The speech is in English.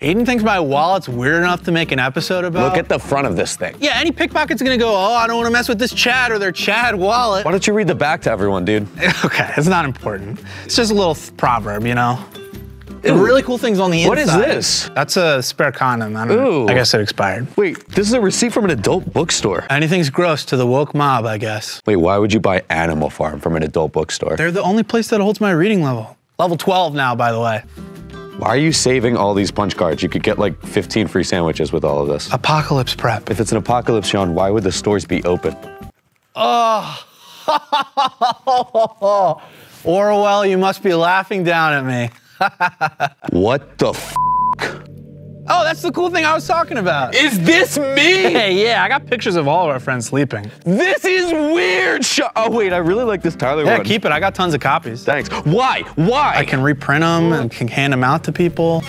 Aiden thinks my wallet's weird enough to make an episode about. Look at the front of this thing. Yeah, any pickpocket's gonna go, oh, I don't wanna mess with this Chad or their Chad wallet. Why don't you read the back to everyone, dude? Okay, it's not important. It's just a little proverb, you know? Ooh. The really cool thing's on the inside. What is this? That's a spare condom. I don't know. I guess it expired. Wait, this is a receipt from an adult bookstore. Anything's gross to the woke mob, I guess. Wait, why would you buy Animal Farm from an adult bookstore? They're the only place that holds my reading level. Level 12 now, by the way. Why are you saving all these punch cards? You could get like 15 free sandwiches with all of this. Apocalypse prep. If it's an apocalypse, Sean, why would the stores be open? Oh, Orwell, you must be laughing down at me. What the f? Oh, that's the cool thing I was talking about. Is this me? Hey, yeah, I got pictures of all of our friends sleeping. This is weird. Oh, wait, I really like this Tyler one. Yeah, keep it. I got tons of copies. Thanks. Why? Why? I can reprint them and can hand them out to people.